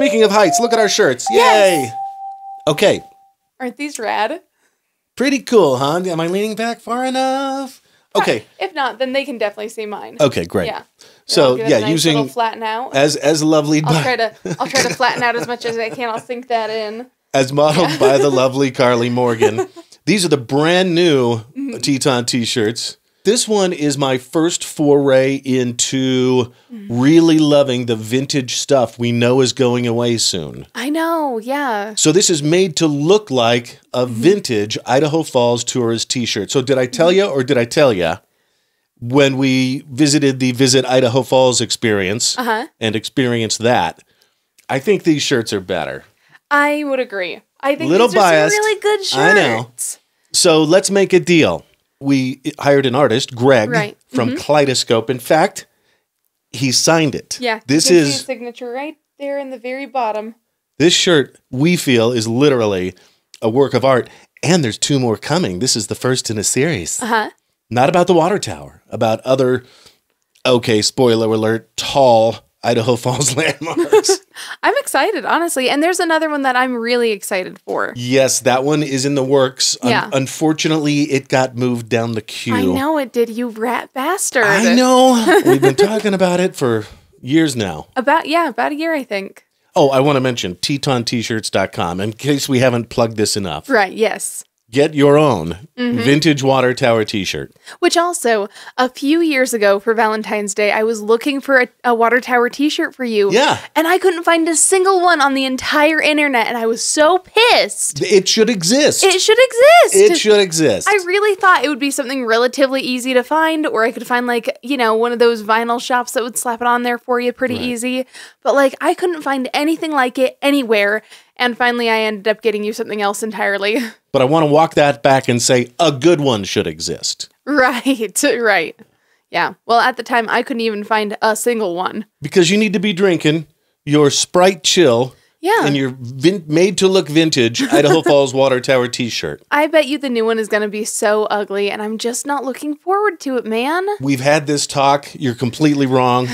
Speaking of heights, look at our shirts. Yay! Yes. Okay. Aren't these rad? Pretty cool, huh? Am I leaning back far enough? Okay. If not, then they can definitely see mine. Okay, great. Yeah. So yeah, nice using flatten out as lovely. I'll try to flatten out as much as I can. I'll sink that in. As modeled by the lovely Karley Morgan. These are the brand new Teton T-shirts. This one is my first foray into really loving the vintage stuff we know is going away soon. I know, yeah. So this is made to look like a vintage Idaho Falls tourist T-shirt. So did I tell you or did I tell you when we visited the Visit Idaho Falls experience and experienced that, I think these shirts are better. I would agree. I think these are really good shirts. I know. So let's make a deal. We hired an artist, Greg, from Kaleidoscope. In fact, he signed it. Yeah, this is his signature right there in the very bottom. This shirt, we feel, is literally a work of art, and there's 2 more coming. This is the first in a series. Not about the water tower, about other, okay, spoiler alert, tall Idaho Falls landmarks. I'm excited, honestly. And there's another one that I'm really excited for. Yes, that one is in the works. Yeah. Unfortunately, it got moved down the queue. I know it did, you rat bastard. I know. We've been talking about it for years now. About a year, I think. Oh, I want to mention TetonTshirts.com in case we haven't plugged this enough. Right, yes. Get your own vintage water tower T-shirt. Which also, a few years ago for Valentine's Day, I was looking for a water tower T-shirt for you. Yeah. And I couldn't find a single one on the entire internet, and I was so pissed. It should exist. It should exist. It should exist. I really thought it would be something relatively easy to find, or I could find, like, you know, one of those vinyl shops that would slap it on there for you pretty easy. But, like, I couldn't find anything like it anywhere. And finally, I ended up getting you something else entirely. But I want to walk that back and say a good one should exist. Right, right. Yeah. Well, at the time, I couldn't even find a single one. Because you need to be drinking your Sprite Chill and your made-to-look vintage Idaho Falls Water Tower T-shirt. I bet you the new one is going to be so ugly, and I'm just not looking forward to it, man. We've had this talk. You're completely wrong.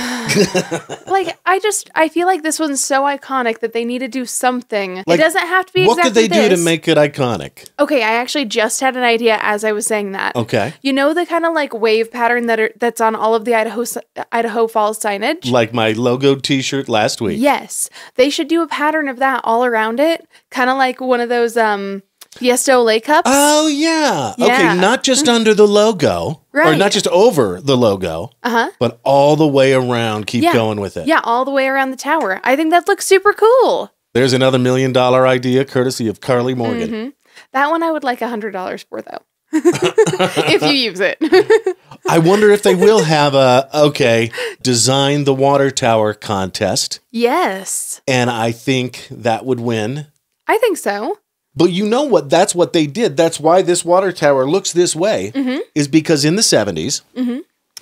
Like, I feel like this one's so iconic that they need to do something. Like, it doesn't have to be exactly this. What could they do to make it iconic? Okay, I actually just had an idea as I was saying that. Okay. You know the kind of, like, wave pattern that's on all of the Idaho Falls signage? Like my logo T-shirt last week. Yes. They should do a pattern of that all around it, kind of like one of those Fiesta Olay cups. Oh yeah. Okay, not just under the logo, or not just over the logo, but all the way around. Keep going with it. Yeah, all the way around the tower. I think that looks super cool. There's another $1 million idea, courtesy of Karley Morgan. That one I would like $100 for, though, if you use it. I wonder if they will have a, design the water tower contest. Yes. And I think that would win. I think so. But you know what? That's what they did. That's why this water tower looks this way, is because in the 70s,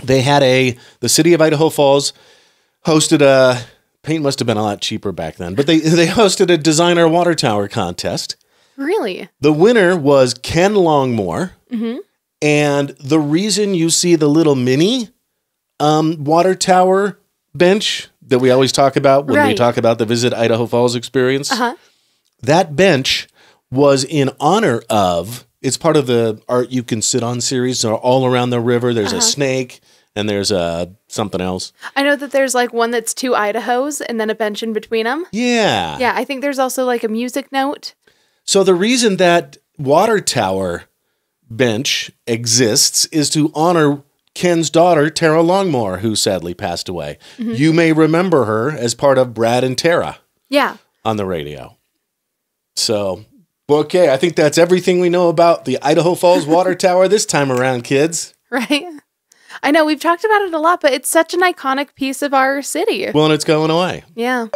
they had the city of Idaho Falls hosted a, paint must have been a lot cheaper back then, but they hosted a design our water tower contest. Really? The winner was Ken Longmore. And the reason you see the little mini water tower bench that we always talk about when we talk about the Visit Idaho Falls experience, that bench was in honor of, it's part of the Art You Can Sit On series, so all around the river. There's a snake and there's something else. I know that there's like one that's 2 Idahos and then a bench in between them. Yeah. Yeah, I think there's also like a music note. So the reason that water tower bench exists is to honor Ken's daughter, Tara Longmore, who sadly passed away. You may remember her as part of Brad and Tara on the radio. So, okay, I think that's everything we know about the Idaho Falls Water Tower this time around, kids. Right? I know, we've talked about it a lot, but it's such an iconic piece of our city. Well, and it's going away. Yeah.